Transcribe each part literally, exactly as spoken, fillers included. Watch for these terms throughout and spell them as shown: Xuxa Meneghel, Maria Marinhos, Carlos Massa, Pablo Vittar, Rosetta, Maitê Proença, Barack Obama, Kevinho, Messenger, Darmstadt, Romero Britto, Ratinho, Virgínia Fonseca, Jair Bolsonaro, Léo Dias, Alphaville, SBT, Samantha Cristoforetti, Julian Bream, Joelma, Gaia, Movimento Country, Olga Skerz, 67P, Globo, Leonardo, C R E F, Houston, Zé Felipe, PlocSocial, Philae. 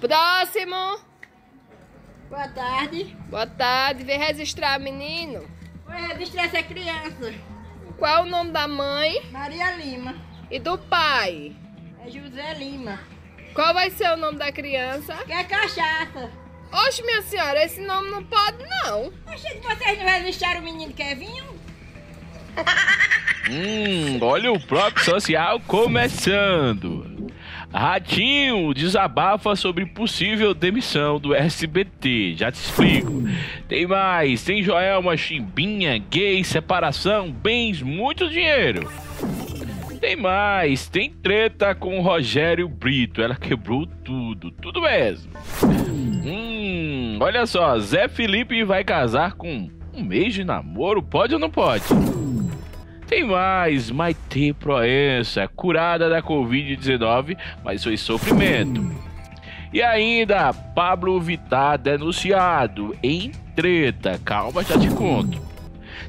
Próximo. Boa tarde. Boa tarde. Vem registrar, menino. Vou registrar essa criança. Qual é o nome da mãe? Maria Lima. E do pai? É José Lima. Qual vai ser o nome da criança? Que é cachaça. Oxe, minha senhora, esse nome não pode, não. Achei que vocês não registraram o menino Kevinho? Hum, olha o PlocSocial começando. Ratinho desabafa sobre possível demissão do S B T. Já te explico. Tem mais, tem Joelma, Ximbinha, gay, separação, bens, muito dinheiro. Tem mais, tem treta com o Romero Britto. Ela quebrou tudo, tudo mesmo. Hum, olha só, Zé Felipe vai casar com um mês de namoro, pode ou não pode? Tem mais, Maitê Proença, curada da covid dezenove, mas foi sofrimento. E ainda, Pablo Vittar denunciado em treta, calma, já te conto.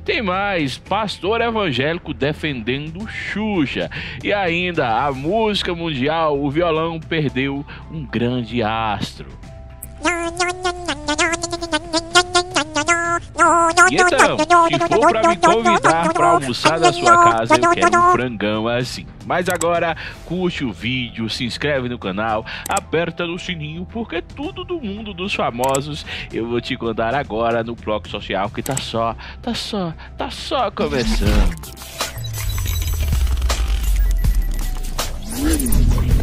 Tem mais, pastor evangélico defendendo Xuxa. E ainda, a música mundial, o violão perdeu um grande astro. E então, se for pra me convidar pra almoçar na sua casa, eu quero um frangão assim. Mas agora, curte o vídeo, se inscreve no canal, aperta no sininho, porque tudo do mundo dos famosos eu vou te contar agora no PlocSocial, que tá só, tá só, tá só começando.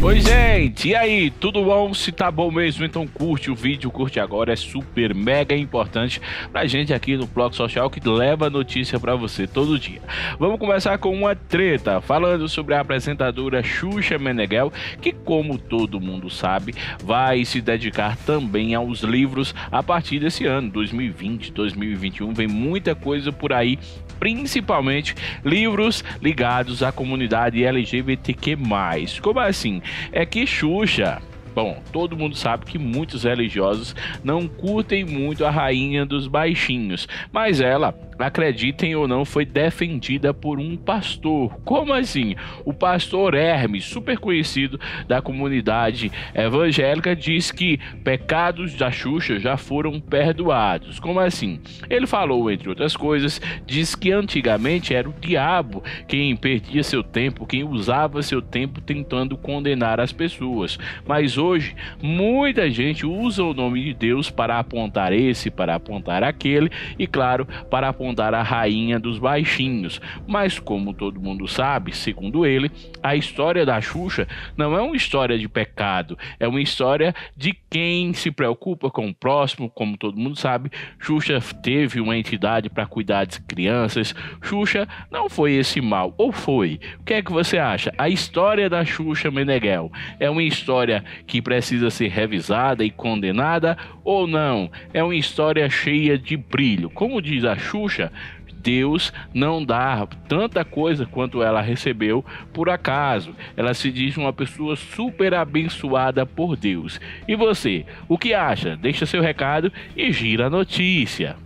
Oi gente, e aí, tudo bom? Se tá bom mesmo, então curte o vídeo, curte agora, é super mega importante pra gente aqui no PlocSocial, que leva notícia pra você todo dia. Vamos começar com uma treta, falando sobre a apresentadora Xuxa Meneghel, que como todo mundo sabe, vai se dedicar também aos livros a partir desse ano, dois mil e vinte, dois mil e vinte e um, vem muita coisa por aí, principalmente livros ligados à comunidade L G B T Q mais. Como assim? É que Xuxa, bom, todo mundo sabe que muitos religiosos não curtem muito a rainha dos baixinhos, mas ela, acreditem ou não, foi defendida por um pastor. Como assim? O pastor Hermes, super conhecido da comunidade evangélica, diz que pecados da Xuxa já foram perdoados. Como assim? Ele falou, entre outras coisas, diz que antigamente era o diabo quem perdia seu tempo, quem usava seu tempo tentando condenar as pessoas, mas hoje muita gente usa o nome de Deus para apontar esse, para apontar aquele e, claro, para apontar dar a rainha dos baixinhos. Mas como todo mundo sabe, segundo ele, a história da Xuxa não é uma história de pecado, é uma história de quem se preocupa com o próximo. Como todo mundo sabe, Xuxa teve uma entidade para cuidar de crianças. Xuxa não foi esse mal, ou foi? O que é que você acha? A história da Xuxa Meneghel é uma história que precisa ser revisada e condenada ou não? É uma história cheia de brilho. Como diz a Xuxa, Deus não dá tanta coisa quanto ela recebeu por acaso. Ela se diz uma pessoa super abençoada por Deus. E você, o que acha? Deixa seu recado e gira a notícia.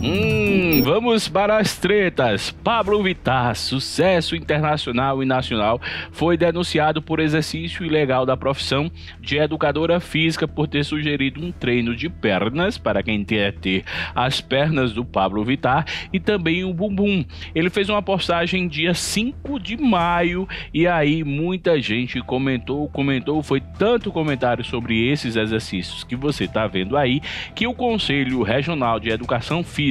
Hum, vamos para as tretas. Pablo Vittar, sucesso internacional e nacional, foi denunciado por exercício ilegal da profissão de educadora física por ter sugerido um treino de pernas para quem quer ter as pernas do Pablo Vittar e também o bumbum. Ele fez uma postagem dia cinco de maio e aí muita gente comentou, comentou, foi tanto comentário sobre esses exercícios que você está vendo aí, que o Conselho Regional de Educação Física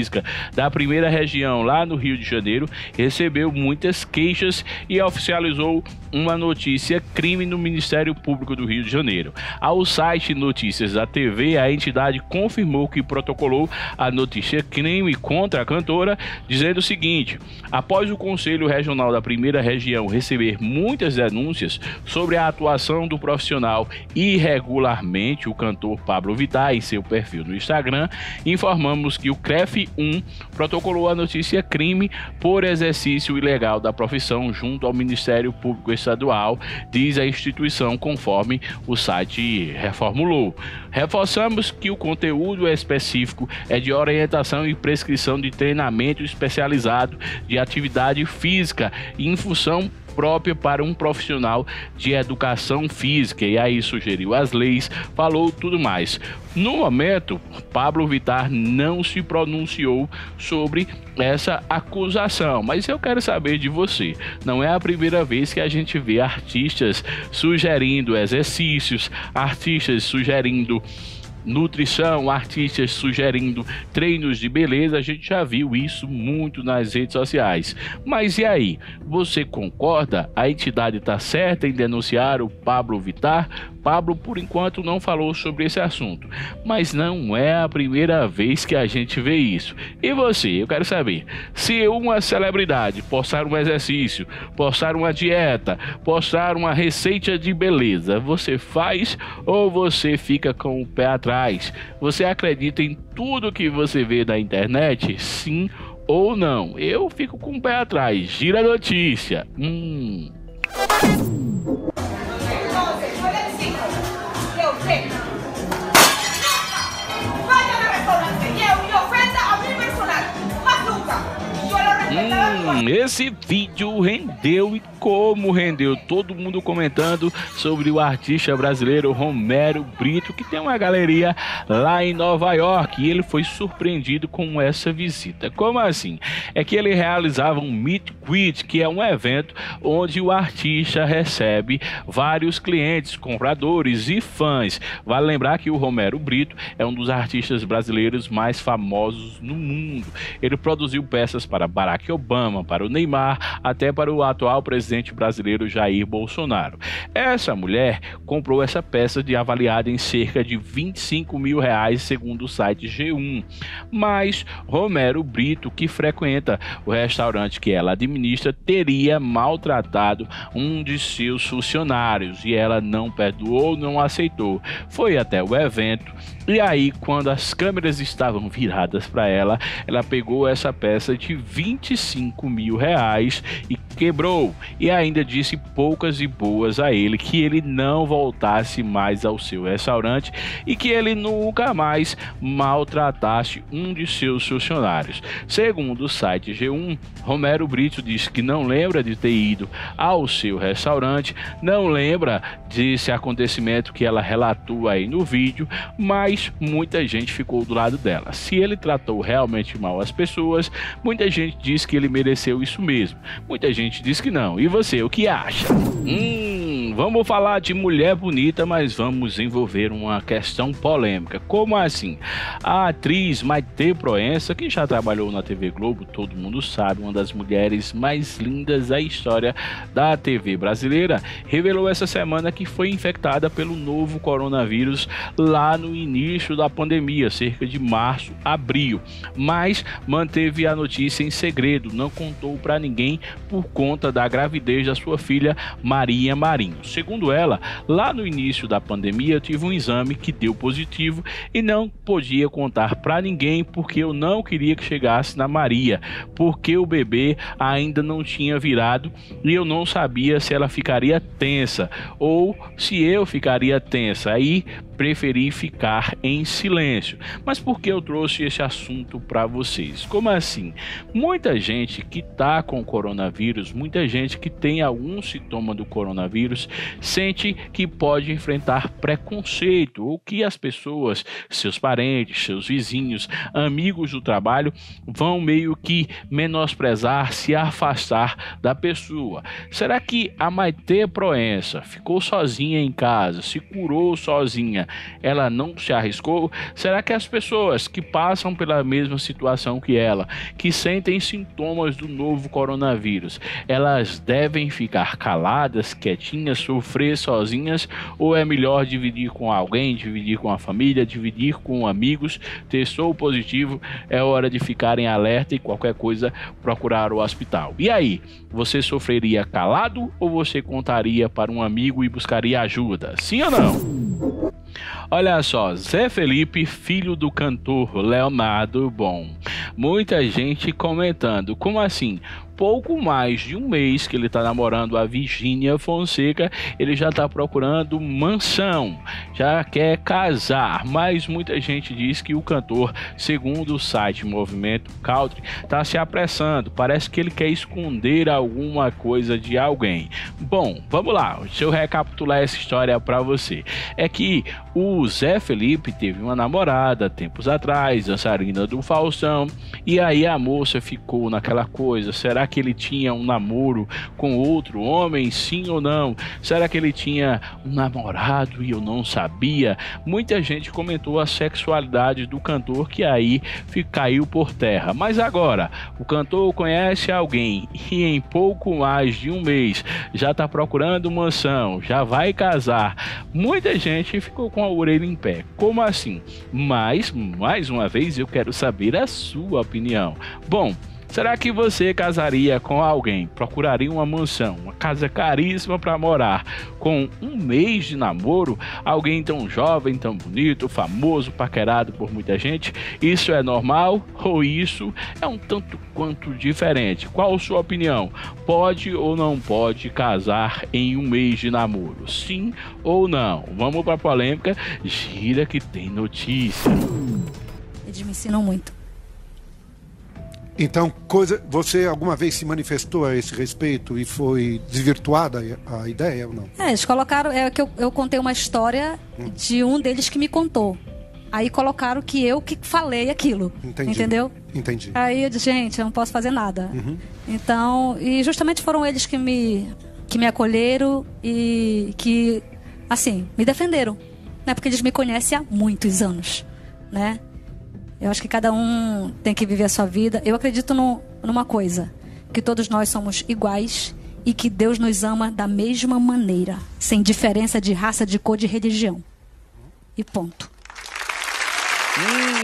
da primeira região lá no Rio de Janeiro recebeu muitas queixas e oficializou uma notícia crime no Ministério Público do Rio de Janeiro. Ao site Notícias da T V, a entidade confirmou que protocolou a notícia crime contra a cantora, dizendo o seguinte: após o Conselho Regional da primeira região receber muitas denúncias sobre a atuação do profissional irregularmente, o cantor Pablo Vittar, em seu perfil no Instagram, informamos que o C R E F um protocolou a notícia crime por exercício ilegal da profissão junto ao Ministério Público Estadual, diz a instituição, conforme o site reformulou. Reforçamos que o conteúdo específico é de orientação e prescrição de treinamento especializado de atividade física em função própria para um profissional de educação física, e aí sugeriu as leis, falou tudo mais. No momento, Pablo Vittar não se pronunciou sobre essa acusação, mas eu quero saber de você. Não é a primeira vez que a gente vê artistas sugerindo exercícios, artistas sugerindo nutrição, artistas sugerindo treinos de beleza, a gente já viu isso muito nas redes sociais. Mas e aí, você concorda? A entidade está certa em denunciar o Pablo Vittar? Pablo, por enquanto, não falou sobre esse assunto, mas não é a primeira vez que a gente vê isso. E você? Eu quero saber, se uma celebridade postar um exercício, postar uma dieta, postar uma receita de beleza, você faz ou você fica com o pé atrás? Você acredita em tudo que você vê na internet? Sim ou não? Eu fico com o pé atrás. Gira a notícia. Hum. Hum, esse vídeo rendeu, e como rendeu, todo mundo comentando sobre o artista brasileiro Romero Britto, que tem uma galeria lá em Nova York, e ele foi surpreendido com essa visita. Como assim? É que ele realizava um meet and greet, que é um evento onde o artista recebe vários clientes, compradores e fãs. Vale lembrar que o Romero Britto é um dos artistas brasileiros mais famosos no mundo. Ele produziu peças para Barack Obama, para o Neymar, até para o atual presidente brasileiro Jair Bolsonaro. Essa mulher comprou essa peça de avaliada em cerca de vinte e cinco mil reais, segundo o site G um. Mas Romero Britto, que frequenta o restaurante que ela administra, teria maltratado um de seus funcionários e ela não perdoou, não aceitou. Foi até o evento e aí, quando as câmeras estavam viradas para ela, ela pegou essa peça de vinte e cinco mil reais e quebrou, e ainda disse poucas e boas a ele, que ele não voltasse mais ao seu restaurante e que ele nunca mais maltratasse um de seus funcionários. Segundo o site G um, Romero Britto disse que não lembra de ter ido ao seu restaurante, não lembra desse acontecimento que ela relatou aí no vídeo, mas muita gente ficou do lado dela. Se ele tratou realmente mal as pessoas, muita gente diz que ele mereceu isso mesmo, muita gente diz que não. E você, o que acha? Hum, vamos falar de mulher bonita, mas vamos envolver uma questão polêmica. Como assim? A atriz Maitê Proença, que já trabalhou na T V Globo, todo mundo sabe, uma das mulheres mais lindas da história da T V brasileira, revelou essa semana que foi infectada pelo novo coronavírus lá no início da pandemia, cerca de março, abril, mas manteve a notícia em segredo, não contou para ninguém, por conta da gravidez da sua filha Maria Marinhos. Segundo ela, lá no início da pandemia eu tive um exame que deu positivo e não podia contar para ninguém porque eu não queria que chegasse na Maria, porque o bebê ainda não tinha virado e eu não sabia se ela ficaria tensa ou se eu ficaria tensa. Aí preferi ficar em silêncio. Mas por que eu trouxe esse assunto para vocês? Como assim? Muita gente que tá com coronavírus, muita gente que tem algum sintoma do coronavírus, sente que pode enfrentar preconceito, ou que as pessoas, seus parentes, seus vizinhos, amigos do trabalho, vão meio que menosprezar, se afastar da pessoa. Será que a Maitê Proença ficou sozinha em casa, se curou sozinha? Ela não se arriscou? Será que as pessoas que passam pela mesma situação que ela, que sentem sintomas do novo coronavírus, elas devem ficar caladas, quietinhas, sofrer sozinhas, ou é melhor dividir com alguém, dividir com a família, dividir com amigos? Testou positivo, é hora de ficarem alerta e qualquer coisa procurar o hospital. E aí, você sofreria calado ou você contaria para um amigo e buscaria ajuda? Sim ou não? Olha só, Zé Felipe, filho do cantor Leonardo, bom, muita gente comentando, como assim? pouco mais de um mês que ele está namorando a Virgínia Fonseca, ele já está procurando mansão, já quer casar, mas muita gente diz que o cantor, segundo o site Movimento Country, está se apressando, parece que ele quer esconder alguma coisa de alguém. Bom, vamos lá, deixa eu recapitular essa história para você. É que o Zé Felipe teve uma namorada tempos atrás, dançarina do Faustão, e aí a moça ficou naquela coisa, será que ele tinha um namoro com outro homem, sim ou não? Será que ele tinha um namorado e eu não sabia? Muita gente comentou a sexualidade do cantor, que aí caiu por terra. Mas agora, o cantor conhece alguém e em pouco mais de um mês já está procurando mansão, já vai casar. Muita gente ficou com a orelha em pé. Como assim? Mas, mais uma vez, eu quero saber a sua opinião. Bom, será que você casaria com alguém, procuraria uma mansão, uma casa caríssima para morar, com um mês de namoro, alguém tão jovem, tão bonito, famoso, paquerado por muita gente? Isso é normal ou isso é um tanto quanto diferente? Qual a sua opinião? Pode ou não pode casar em um mês de namoro? Sim ou não? Vamos para a polêmica, gira que tem notícia. Eles me ensinam muito. Então, coisa, você alguma vez se manifestou a esse respeito e foi desvirtuada a ideia ou não? É, eles colocaram, é que eu, eu contei uma história hum. de um deles que me contou. Aí colocaram que eu que falei aquilo. Entendi. Entendeu? Entendi. Aí eu disse, gente, eu não posso fazer nada. Uhum. Então, e justamente foram eles que me, que me acolheram e que, assim, me defenderam. Né? Porque eles me conhecem há muitos anos, né? Eu acho que cada um tem que viver a sua vida. Eu acredito no, numa coisa, que todos nós somos iguais e que Deus nos ama da mesma maneira, sem diferença de raça, de cor, de religião. E ponto.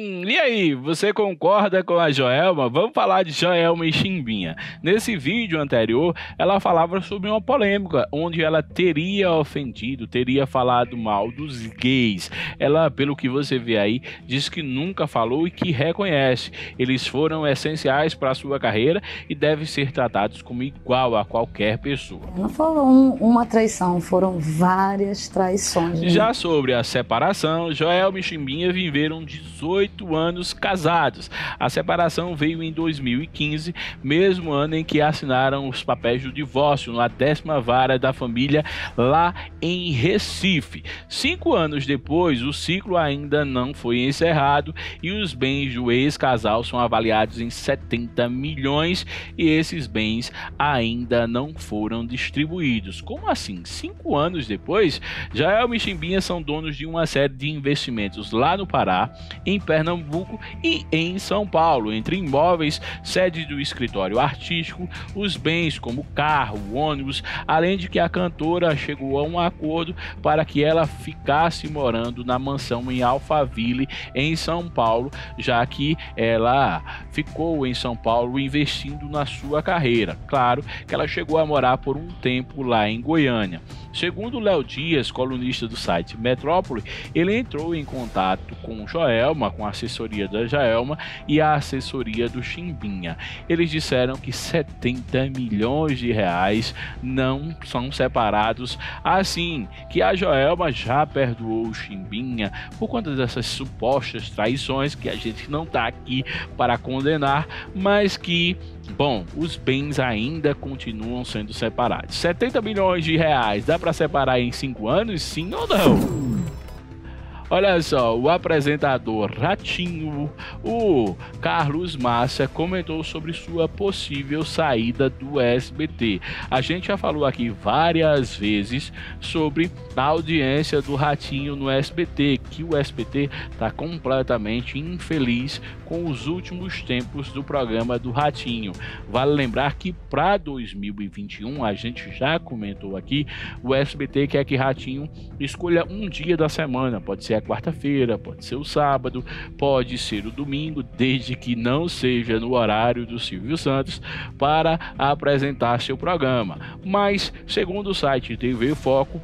Hum, e aí, você concorda com a Joelma? Vamos falar de Joelma e Ximbinha. Nesse vídeo anterior, ela falava sobre uma polêmica, onde ela teria ofendido, teria falado mal dos gays. Ela, pelo que você vê aí, diz que nunca falou e que reconhece. Eles foram essenciais para a sua carreira e devem ser tratados como igual a qualquer pessoa. Não falou um, uma traição, foram várias traições. Né? Já sobre a separação, Joelma e Ximbinha viveram de dezoito anos casados. A separação veio em dois mil e quinze, mesmo ano em que assinaram os papéis do divórcio na décima vara da família lá em Recife. Cinco anos depois, o ciclo ainda não foi encerrado e os bens do ex-casal são avaliados em setenta milhões e esses bens ainda não foram distribuídos. Como assim? Cinco anos depois, Joelma e Ximbinha são donos de uma série de investimentos lá no Pará, em Pernambuco e em São Paulo, entre imóveis, sede do escritório artístico, os bens como carro, ônibus, além de que a cantora chegou a um acordo para que ela ficasse morando na mansão em Alphaville, em São Paulo, já que ela ficou em São Paulo investindo na sua carreira. Claro que ela chegou a morar por um tempo lá em Goiânia. Segundo Léo Dias, colunista do site Metrópole, ele entrou em contato com Joelma, com a assessoria da Joelma e a assessoria do Ximbinha. Eles disseram que setenta milhões de reais não são separados assim, que a Joelma já perdoou o Ximbinha por conta dessas supostas traições que a gente não está aqui para condenar, mas que, bom, os bens ainda continuam sendo separados. setenta milhões de reais dá para separar em cinco anos, sim ou não? Olha só, o apresentador Ratinho, o Carlos Massa, comentou sobre sua possível saída do S B T. A gente já falou aqui várias vezes sobre a audiência do Ratinho no S B T, que o S B T está completamente infeliz com os últimos tempos do programa do Ratinho. Vale lembrar que para dois mil e vinte e um, a gente já comentou aqui, o S B T quer que Ratinho escolha um dia da semana, pode ser a quarta-feira, pode ser o sábado, pode ser o domingo, desde que não seja no horário do Silvio Santos, para apresentar seu programa. Mas, segundo o site T V Foco,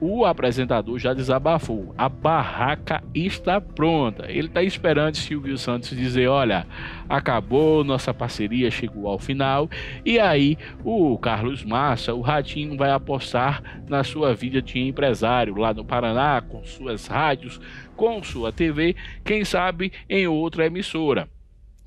o apresentador já desabafou. A barraca está pronta. Ele está esperando Silvio Santos dizer: olha, acabou, nossa parceria chegou ao final. E aí o Carlos Massa, o Ratinho, vai apostar na sua vida de empresário lá no Paraná, com suas rádios, com sua T V, quem sabe em outra emissora.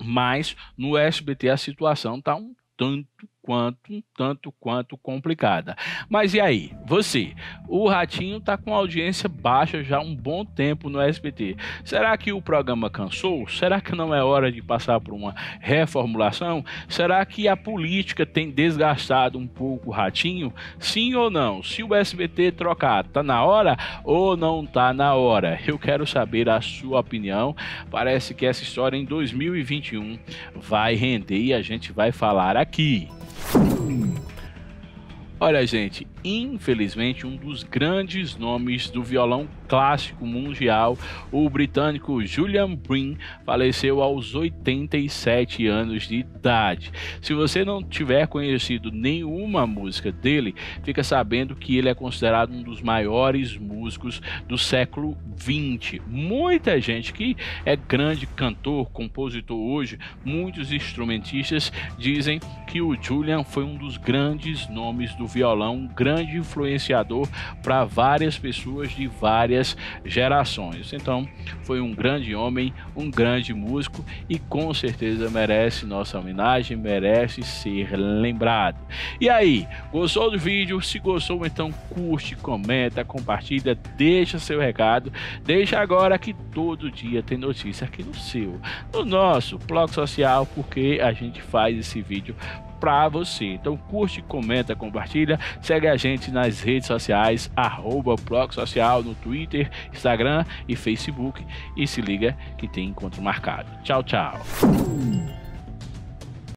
Mas no S B T a situação está um tanto quanto, um tanto quanto complicada. Mas e aí, você? O Ratinho tá com audiência baixa já há um bom tempo no S B T. Será que o programa cansou? Será que não é hora de passar por uma reformulação? Será que a política tem desgastado um pouco o Ratinho? Sim ou não? Se o S B T trocar, tá na hora ou não tá na hora? Eu quero saber a sua opinião. Parece que essa história em dois mil e vinte e um vai render e a gente vai falar aqui. Olha, gente, infelizmente um dos grandes nomes do violão clássico mundial, o britânico Julian Bream, faleceu aos oitenta e sete anos de idade. Se você não tiver conhecido nenhuma música dele, fica sabendo que ele é considerado um dos maiores músicos do século vinte. Muita gente que é grande cantor, compositor hoje, muitos instrumentistas dizem que o Julian foi um dos grandes nomes do violão, um grande influenciador para várias pessoas de várias gerações. Então, foi um grande homem, um grande músico e com certeza merece nossa homenagem, merece ser lembrado. E aí, gostou do vídeo? Se gostou, então curte, comenta, compartilha, deixa seu recado, deixa agora que todo dia tem notícia aqui no seu, no nosso Blog Social, porque a gente faz esse vídeo para você. Então curte, comenta, compartilha, segue a gente nas redes sociais, arroba PlocSocial no Twitter, Instagram e Facebook, e se liga que tem encontro marcado. Tchau, tchau.